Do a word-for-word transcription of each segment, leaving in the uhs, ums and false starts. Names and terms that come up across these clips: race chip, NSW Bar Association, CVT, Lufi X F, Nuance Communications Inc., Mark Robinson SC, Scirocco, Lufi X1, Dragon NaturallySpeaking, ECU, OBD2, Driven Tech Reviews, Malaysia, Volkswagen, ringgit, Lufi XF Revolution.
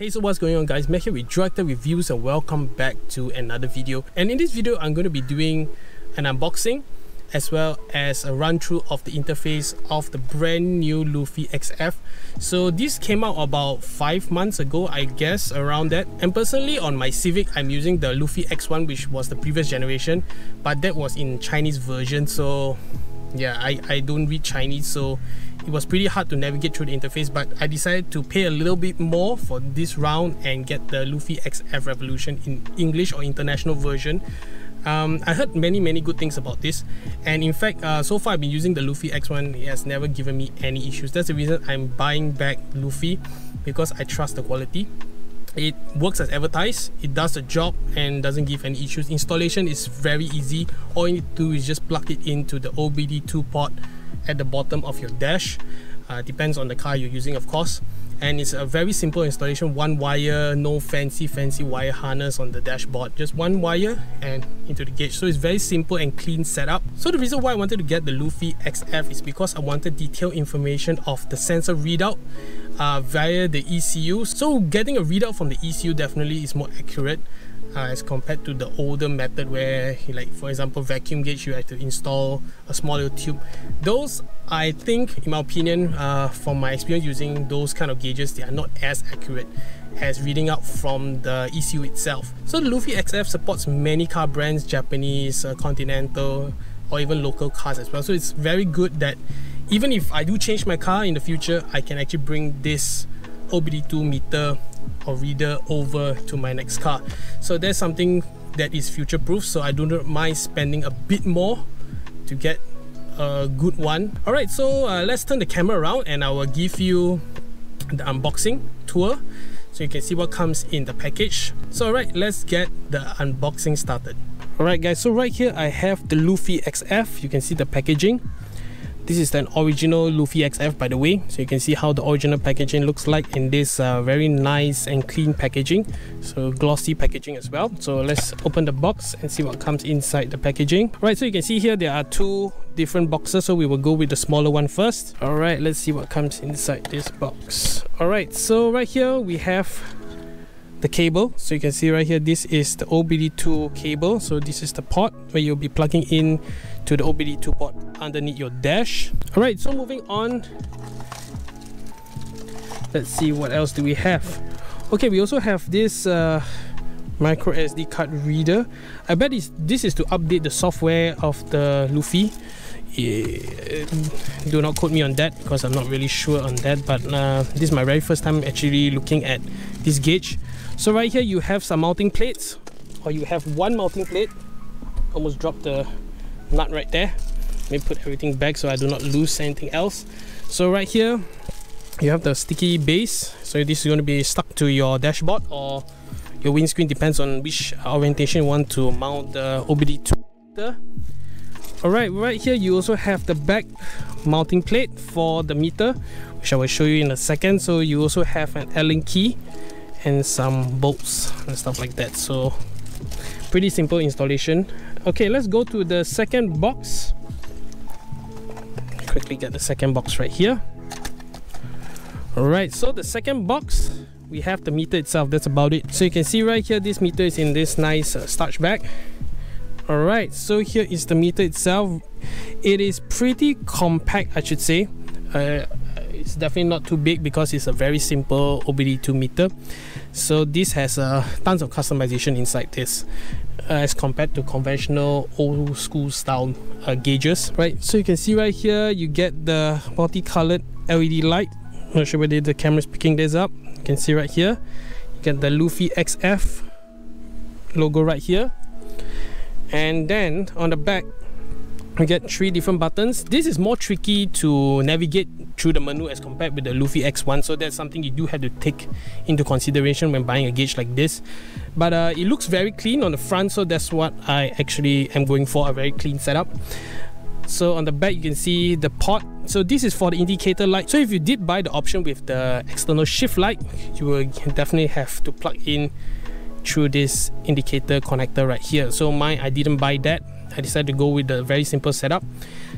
Hey, so what's going on, guys? Here with Driven Tech Reviews, and welcome back to another video. And in this video, I'm going to be doing an unboxing as well as a run through of the interface of the brand new Lufi X F. So this came out about five months ago, I guess, around that. And personally, on my Civic, I'm using the Lufi X one, which was the previous generation, but that was in Chinese version. So yeah, I, I don't read Chinese, so it was pretty hard to navigate through the interface, but I decided to pay a little bit more for this round and get the Lufi X F Revolution in English or international version. Um, I heard many many good things about this, and in fact uh, so far I've been using the Lufi X one. It has never given me any issues. That's the reason I'm buying back Lufi, because I trust the quality. It works as advertised, it does the job and doesn't give any issues. Installation is very easy. All you need to do is just plug it into the O B D two port at the bottom of your dash. Uh, depends on the car you're using, of course. And it's a very simple installation, one wire, no fancy fancy wire harness on the dashboard, just one wire and into the gauge. So it's very simple and clean setup. So the reason why I wanted to get the Lufi X F is because I wanted detailed information of the sensor readout uh, via the E C U. So getting a readout from the E C U definitely is more accurate uh, as compared to the older method where, like for example, vacuum gauge, you have to install a smaller tube. Those, I think, in my opinion, uh, from my experience using those kind of gauges, they are not as accurate as reading out from the E C U itself. So the Lufi X F supports many car brands, Japanese, uh, Continental, or even local cars as well. So it's very good that even if I do change my car in the future, I can actually bring this O B D two meter or reader over to my next car. So there's something that is future-proof, so I don't mind spending a bit more to get a good one. All right, so uh, let's turn the camera around and I will give you the unboxing tour so you can see what comes in the package. So all right, let's get the unboxing started. All right, guys, so right here I have the Lufi X F. You can see the packaging. This is an original Lufi X F, by the way, so you can see how the original packaging looks like in this uh, very nice and clean packaging, so glossy packaging as well. So let's open the box and see what comes inside the packaging. All right, so you can see here there are two different boxes, so we will go with the smaller one first. All right, let's see what comes inside this box. All right, so right here we have the cable. So you can see right here, this is the O B D two cable. So this is the port where you'll be plugging in to the O B D two port underneath your dash. All right, so moving on, let's see what else do we have. Okay, we also have this uh, micro S D card reader. I bet it's, this is to update the software of the Lufi. Yeah, do not quote me on that because I'm not really sure on that, but uh, this is my very first time actually looking at this gauge. So right here you have some mounting plates, or you have one mounting plate. Almost dropped the nut right there. Let me put everything back so I do not lose anything else. So right here you have the sticky base, so this is going to be stuck to your dashboard or your windscreen, depends on which orientation you want to mount the O B D two. Alright, right here you also have the back mounting plate for the meter, which I will show you in a second. So you also have an Allen key and some bolts and stuff like that. So pretty simple installation. Okay, let's go to the second box. Quickly get the second box right here. Alright, so the second box, we have the meter itself. That's about it. So you can see right here, this meter is in this nice uh, starch bag. Alright, so here is the meter itself. It is pretty compact, I should say. Uh, it's definitely not too big because it's a very simple O B D two meter. So this has uh, tons of customization inside this uh, as compared to conventional old school style uh, gauges. Right, so you can see right here, you get the multi-coloured L E D light. Not sure whether the camera is picking this up. You can see right here, you get the Lufi X F logo right here. And then on the back we get three different buttons. This is more tricky to navigate through the menu as compared with the Lufi X one, so that's something you do have to take into consideration when buying a gauge like this. But uh, it looks very clean on the front, so that's what I actually am going for, a very clean setup. So on the back you can see the port. So this is for the indicator light. So if you did buy the option with the external shift light, you will definitely have to plug in through this indicator connector right here. So mine, I didn't buy that. I decided to go with the very simple setup.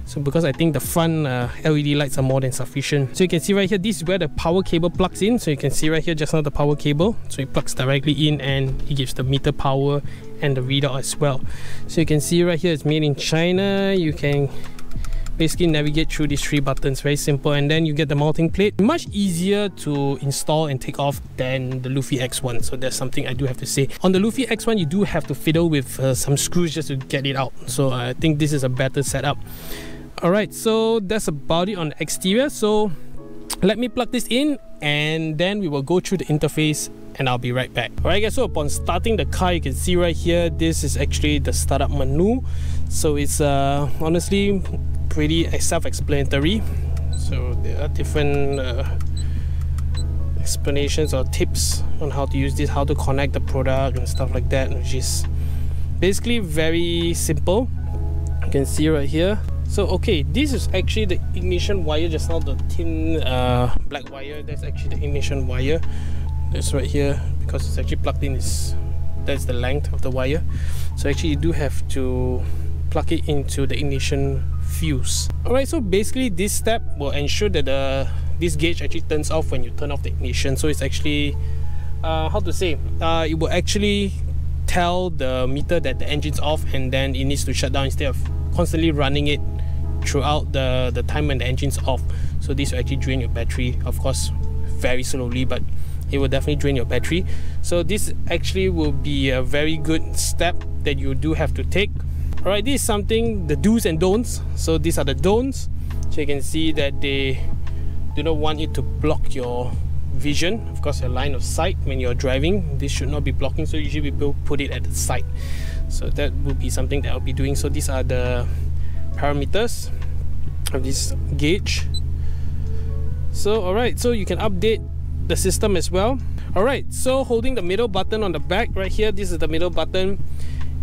So because I think the front uh, L E D lights are more than sufficient. So you can see right here, this is where the power cable plugs in. So you can see right here just now the power cable. So it plugs directly in and it gives the meter power and the readout as well. So you can see right here, it's made in China. You can basically navigate through these three buttons, very simple, and then you get the mounting plate. Much easier to install and take off than the Lufi X one, so that's something I do have to say. On the Lufi X one, you do have to fiddle with uh, some screws just to get it out, so I think this is a better setup. Alright, so that's about it on the exterior, so let me plug this in and then we will go through the interface and I'll be right back. Alright guys, so upon starting the car, you can see right here, this is actually the startup menu. So it's uh, honestly pretty self-explanatory. So there are different uh, explanations or tips on how to use this, how to connect the product and stuff like that, which is basically very simple. You can see right here. So okay, this is actually the ignition wire, just now the thin uh, black wire, that's actually the ignition wire. That's right here, because it's actually plugged in, is that's the length of the wire. So actually you do have to plug it into the ignition fuse. Alright, so basically this step will ensure that the this gauge actually turns off when you turn off the ignition. So it's actually uh, how to say uh, it will actually tell the meter that the engine's off, and then it needs to shut down instead of constantly running it throughout the, the time when the engine's off. So this will actually drain your battery, of course very slowly, but it will definitely drain your battery. So this actually will be a very good step that you do have to take. Alright, this is something, the do's and don'ts. So these are the don'ts. So you can see that they do not want it to block your vision, of course your line of sight when you're driving. This should not be blocking, so usually people put it at the side. So that will be something that I'll be doing. So these are the parameters of this gauge. So alright, so you can update the system as well. Alright, so holding the middle button on the back right here, this is the middle button,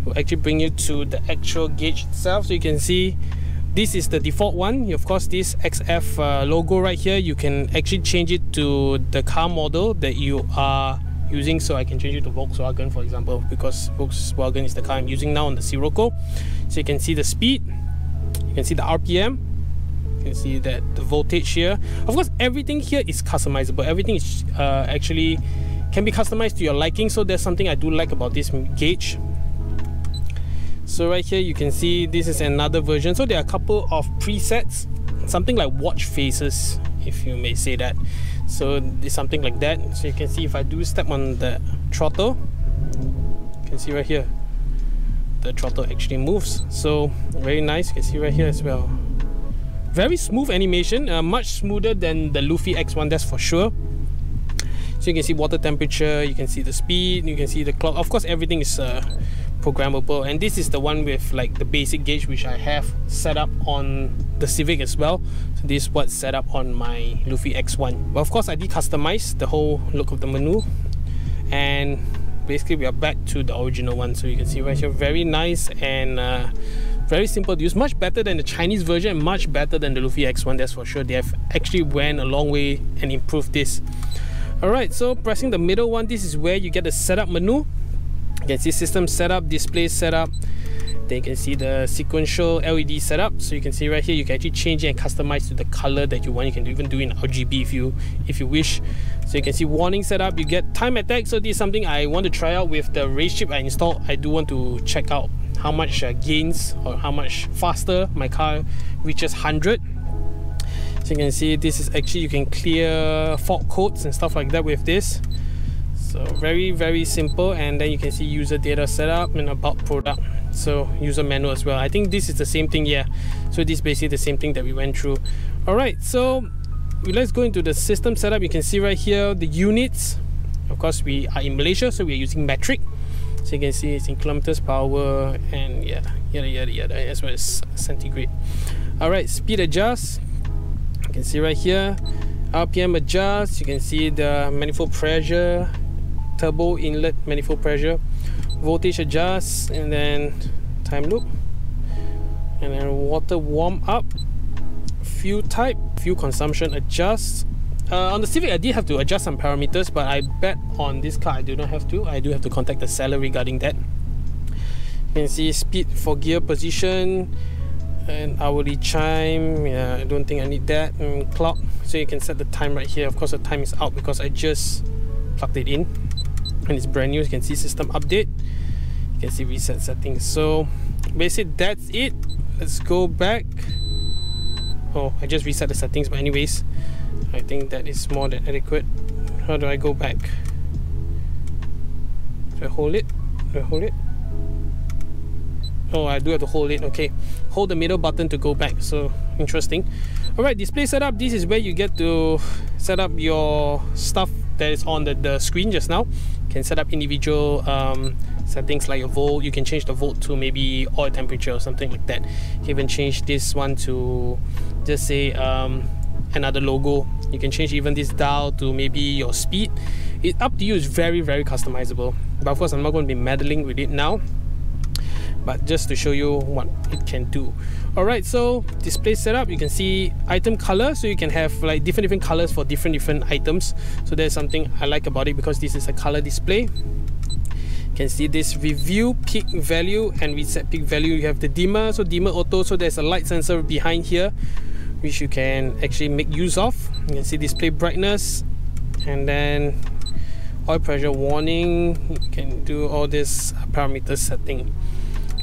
will actually bring you to the actual gauge itself. So you can see this is the default one. Of course this X F uh, logo right here, you can actually change it to the car model that you are using. So I can change it to Volkswagen, for example, because Volkswagen is the car I'm using now on the Scirocco. So you can see the speed, you can see the R P M, you can see that the voltage here. Of course everything here is customizable, everything is uh, actually can be customized to your liking, so that's something I do like about this gauge. So right here you can see this is another version, so there are a couple of presets, something like watch faces, if you may say that. So it's something like that. So you can see if I do step on the throttle, you can see right here the throttle actually moves, so very nice. You can see right here as well, very smooth animation, uh, much smoother than the Lufi X one, that's for sure. So you can see water temperature, you can see the speed, you can see the clock. Of course everything is uh, programmable, and this is the one with like the basic gauge, which I have set up on the Civic as well. So this is what's set up on my Lufi X one, but of course I did customize the whole look of the menu, and basically we are back to the original one. So you can see right here, very nice and uh, very simple to use, much better than the Chinese version, much better than the Lufi X one, that's for sure. They have actually went a long way and improved this. Alright, so pressing the middle one, this is where you get the setup menu. You can see system setup, display setup, then you can see the sequential L E D setup. So you can see right here, you can actually change it and customize to the color that you want. You can even do in R G B if you if you wish. So you can see warning setup, you get time attack. So this is something I want to try out with the race chip I installed. I do want to check out how much uh, gains or how much faster my car reaches one hundred. So you can see this is actually, you can clear fault codes and stuff like that with this. So very very simple, and then you can see user data setup and about product, so user manual as well. I think this is the same thing, yeah. So this is basically the same thing that we went through. Alright, so let's go into the system setup. You can see right here the units. Of course we are in Malaysia, so we are using metric. So you can see it's in kilometers per hour and yeah, yada yada yada, as well as centigrade. Alright, speed adjust. You can see right here, R P M adjust. You can see the manifold pressure, turbo inlet manifold pressure, voltage adjust, and then time loop, and then water warm up, fuel type, fuel consumption adjust. Uh, on the Civic I did have to adjust some parameters, but I bet on this car I do not have to. I do have to contact the seller regarding that. You can see speed for gear position, an hourly chime. Yeah, I don't think I need that. And clock, so you can set the time right here. Of course the time is out because I just plugged it in and it's brand new. You can see system update, you can see reset settings. So basically that's it. Let's go back. Oh, I just reset the settings, but anyways, I think that is more than adequate. How do I go back? Do I hold it? Do I hold it? Oh, I do have to hold it. Okay, hold the middle button to go back. So interesting. Alright, display setup. This is where you get to set up your stuff that is on the, the screen just now. You can set up individual um, settings like a volt. You can change the volt to maybe oil temperature or something like that. You can even change this one to just say um, another logo. You can change even this dial to maybe your speed. It's up to you. It's very very customizable, but of course I'm not going to be meddling with it now, but just to show you what it can do. Alright, so display setup, you can see item color, so you can have like different different colors for different different items. So there's something I like about it because this is a color display. You can see this review peak value and reset peak value. You have the dimmer, so dimmer auto, so there's a light sensor behind here which you can actually make use of. You can see display brightness, and then oil pressure warning. You can do all this parameter setting.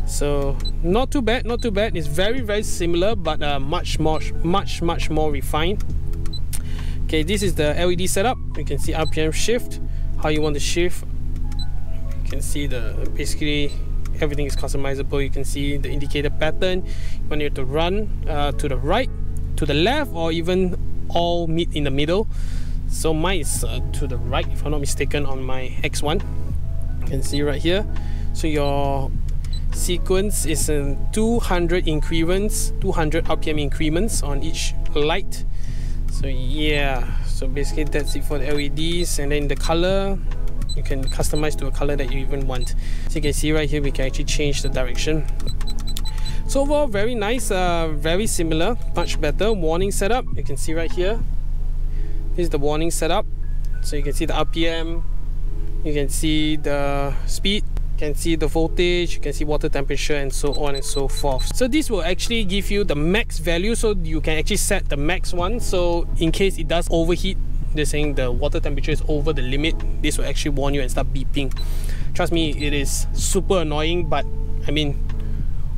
So not too bad, not too bad. It's very very similar, but uh, much more much much more refined. Okay, this is the L E D setup. You can see R P M shift, how you want to shift. You can see the basically everything is customizable. You can see the indicator pattern when you have to run uh, to the right, to the left, or even all meet in the middle. So mine is uh, to the right if I'm not mistaken on my X one. You can see right here, so your sequence is in two hundred increments, two hundred R P M increments on each light. So yeah, so basically that's it for the L E Ds. And then the color, you can customize to a color that you even want. So you can see right here we can actually change the direction. So overall very nice, uh, very similar, much better. Warning setup, you can see right here, this is the warning setup. So you can see the R P M, you can see the speed, you can see the voltage, you can see water temperature, and so on and so forth. So this will actually give you the max value, so you can actually set the max one. So in case it does overheat, they're saying the water temperature is over the limit, this will actually warn you and start beeping. Trust me, it is super annoying, but I mean,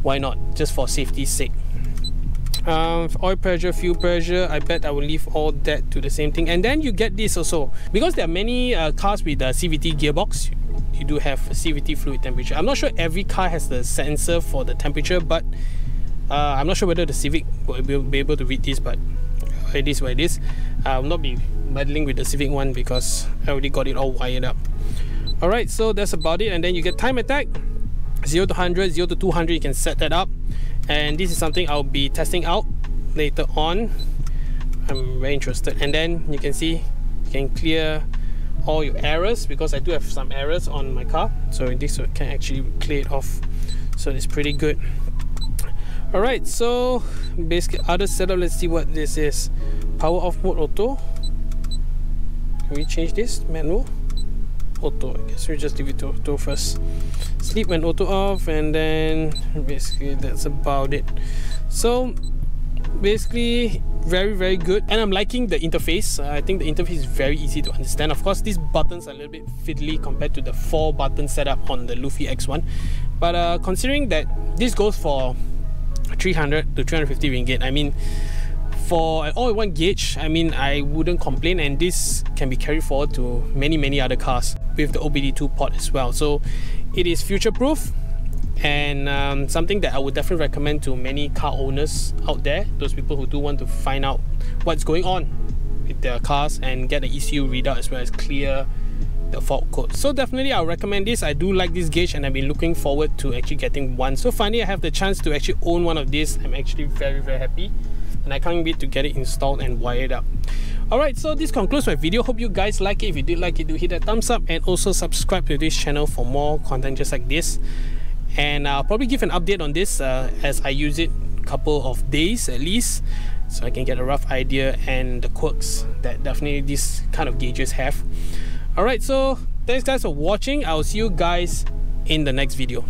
why not? Just for safety's sake. Um, oil pressure, fuel pressure, I bet I will leave all that to the same thing. And then you get this also, because there are many uh, cars with a C V T gearbox, you do have C V T fluid temperature. I'm not sure every car has the sensor for the temperature, but uh, I'm not sure whether the Civic will be able to read this, but it is what it is. I will not be meddling with the Civic one because I already got it all wired up. Alright, so that's about it. And then you get time attack, zero to one hundred, zero to two hundred, you can set that up. And this is something I'll be testing out later on. I'm very interested. And then you can see you can clear all your errors, because I do have some errors on my car, so this can actually clear it off. So it's pretty good. Alright, so basically other setup, let's see what this is. Power off mode auto, can we change this? Manual auto, I guess we just leave it to auto first. Sleep when auto off, and then basically that's about it. So basically very very good, and I'm liking the interface. uh, I think the interface is very easy to understand. Of course these buttons are a little bit fiddly compared to the four button setup on the Lufi X one, but uh, considering that this goes for three hundred to three hundred fifty ringgit, I mean for an all-in-one gauge, I mean I wouldn't complain, and this can be carried forward to many many other cars with the O B D two port as well. So it is future-proof, and um, something that I would definitely recommend to many car owners out there, those people who do want to find out what's going on with their cars and get the E C U readout as well as clear the fault code. So definitely I'll recommend this. I do like this gauge, and I've been looking forward to actually getting one. So finally I have the chance to actually own one of these. I'm actually very very happy, and I can't wait to get it installed and wired up. Alright, so this concludes my video. Hope you guys like it. If you did like it, do hit that thumbs up, and also subscribe to this channel for more content just like this. And I'll probably give an update on this uh, as I use it a couple of days at least, so I can get a rough idea and the quirks that definitely these kind of gauges have. Alright, so thanks guys for watching. I'll see you guys in the next video.